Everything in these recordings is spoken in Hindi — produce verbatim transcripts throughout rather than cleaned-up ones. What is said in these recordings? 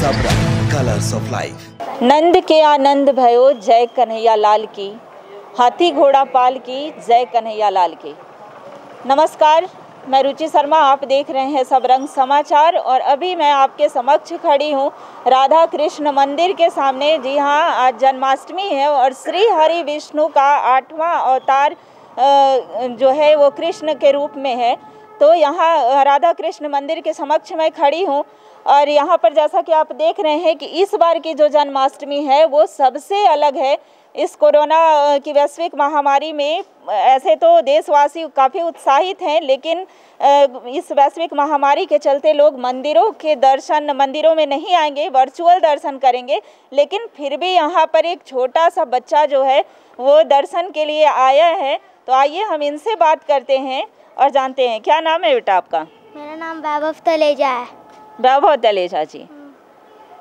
सब रंग कलर्स ऑफ लाइफ। नंद के आनंद भयो जय कन्हैया लाल की, हाथी घोड़ा पाल की जय कन्हैया लाल की। नमस्कार, मैं रुचि शर्मा, आप देख रहे हैं सब रंग समाचार। और अभी मैं आपके समक्ष खड़ी हूँ राधा कृष्ण मंदिर के सामने। जी हाँ, आज जन्माष्टमी है और श्री हरि विष्णु का आठवां अवतार जो है वो कृष्ण के रूप में है। तो यहाँ राधा कृष्ण मंदिर के समक्ष मैं खड़ी हूँ और यहाँ पर जैसा कि आप देख रहे हैं कि इस बार की जो जन्माष्टमी है वो सबसे अलग है। इस कोरोना की वैश्विक महामारी में ऐसे तो देशवासी काफ़ी उत्साहित हैं, लेकिन इस वैश्विक महामारी के चलते लोग मंदिरों के दर्शन मंदिरों में नहीं आएंगे, वर्चुअल दर्शन करेंगे। लेकिन फिर भी यहाँ पर एक छोटा सा बच्चा जो है वो दर्शन के लिए आया है। तो आइए हम इनसे बात करते हैं और जानते हैं। क्या नाम है बेटा आपका? मेरा नाम वैभव तलेजा है। वैभव तलेजा जी,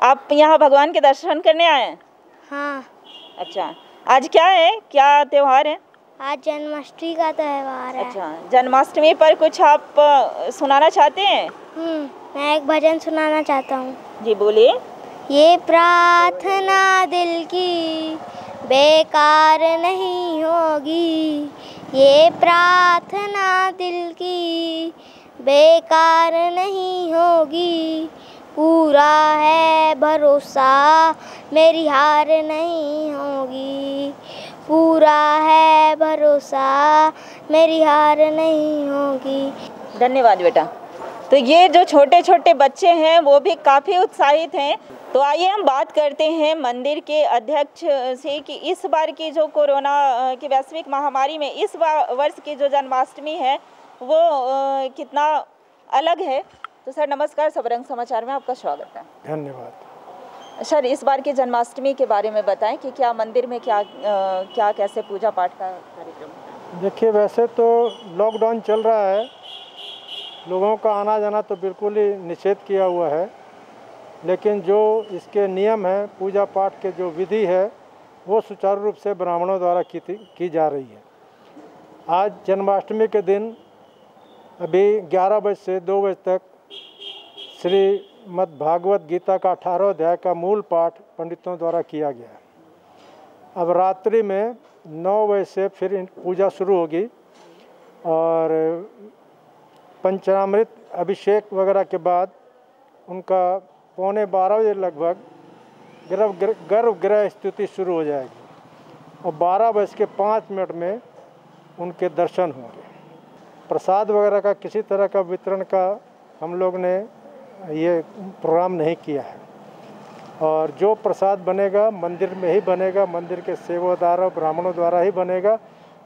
आप यहाँ भगवान के दर्शन करने आए हैं? हाँ। अच्छा, आज क्या है, क्या त्यौहार है? आज जन्माष्टमी का त्यौहार है। अच्छा, जन्माष्टमी पर कुछ आप सुनाना चाहते हैं? हम्म, मैं एक भजन सुनाना चाहता हूँ। जी बोलिए। ये प्रार्थना दिल की बेकार नहीं होगी, ये प्रार्थना दिल की बेकार नहीं होगी, पूरा है भरोसा मेरी हार नहीं होगी, पूरा है भरोसा मेरी हार नहीं होगी। धन्यवाद बेटा। तो ये जो छोटे छोटे बच्चे हैं वो भी काफ़ी उत्साहित हैं। तो आइए हम बात करते हैं मंदिर के अध्यक्ष से कि इस बार की जो कोरोना की वैश्विक महामारी में इस वर्ष की जो जन्माष्टमी है वो कितना अलग है। तो सर नमस्कार, सब रंग समाचार में आपका स्वागत है। धन्यवाद सर। इस बार की जन्माष्टमी के बारे में बताएं कि क्या मंदिर में क्या क्या कैसे पूजा पाठ का कार्यक्रम? देखिए, वैसे तो लॉकडाउन चल रहा है, लोगों का आना जाना तो बिल्कुल ही निषेध किया हुआ है, लेकिन जो इसके नियम है, पूजा पाठ के जो विधि है वो सुचारू रूप से ब्राह्मणों द्वारा की, की जा रही है। आज जन्माष्टमी के दिन अभी ग्यारह बजे से दो बजे तक श्री श्रीमद् भागवत गीता का अठारह अध्याय का मूल पाठ पंडितों द्वारा किया गया है। अब रात्रि में नौ बजे से फिर पूजा शुरू होगी और पंचामृत अभिषेक वगैरह के बाद उनका पौने बारह बजे लगभग गर्भ गर्भगृह स्तुति शुरू हो जाएगी और बारह बज के पाँच मिनट में उनके दर्शन होंगे। प्रसाद वगैरह का किसी तरह का वितरण का हम लोग ने ये प्रोग्राम नहीं किया है और जो प्रसाद बनेगा मंदिर में ही बनेगा, मंदिर के सेवादार और ब्राह्मणों द्वारा ही बनेगा,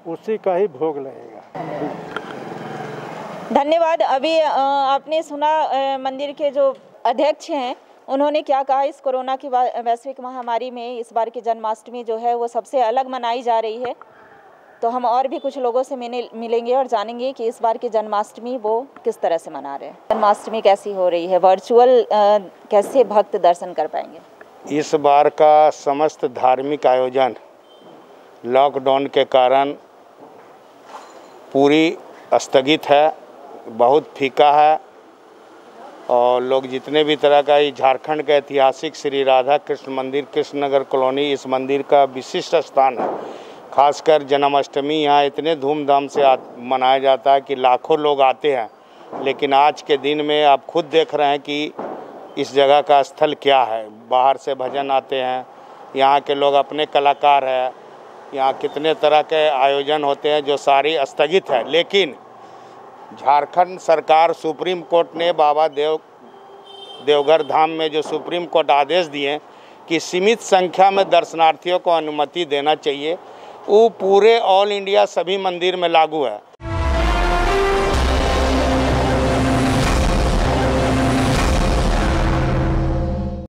उसी का ही भोग लगेगा। धन्यवाद। अभी आपने सुना मंदिर के जो अध्यक्ष हैं उन्होंने क्या कहा। इस कोरोना की वैश्विक महामारी में इस बार की जन्माष्टमी जो है वो सबसे अलग मनाई जा रही है। तो हम और भी कुछ लोगों से मिलेंगे और जानेंगे कि इस बार की जन्माष्टमी वो किस तरह से मना रहे हैं, जन्माष्टमी कैसी हो रही है, वर्चुअल कैसे भक्त दर्शन कर पाएंगे। इस बार का समस्त धार्मिक आयोजन लॉकडाउन के कारण पूरी स्थगित है, बहुत फीका है और लोग जितने भी तरह का, ये झारखंड का ऐतिहासिक श्री राधा कृष्ण मंदिर कृष्ण नगर कॉलोनी, इस मंदिर का विशिष्ट स्थान है। खासकर जन्माष्टमी यहाँ इतने धूमधाम से मनाया जाता है कि लाखों लोग आते हैं, लेकिन आज के दिन में आप खुद देख रहे हैं कि इस जगह का स्थल क्या है। बाहर से भजन आते हैं, यहाँ के लोग अपने कलाकार हैं, यहाँ कितने तरह के आयोजन होते हैं जो सारी स्थगित है। लेकिन झारखंड सरकार सुप्रीम कोर्ट ने बाबा देव देवघर धाम में जो सुप्रीम कोर्ट आदेश दिए कि सीमित संख्या में दर्शनार्थियों को अनुमति देना चाहिए, वो पूरे ऑल इंडिया सभी मंदिर में लागू है।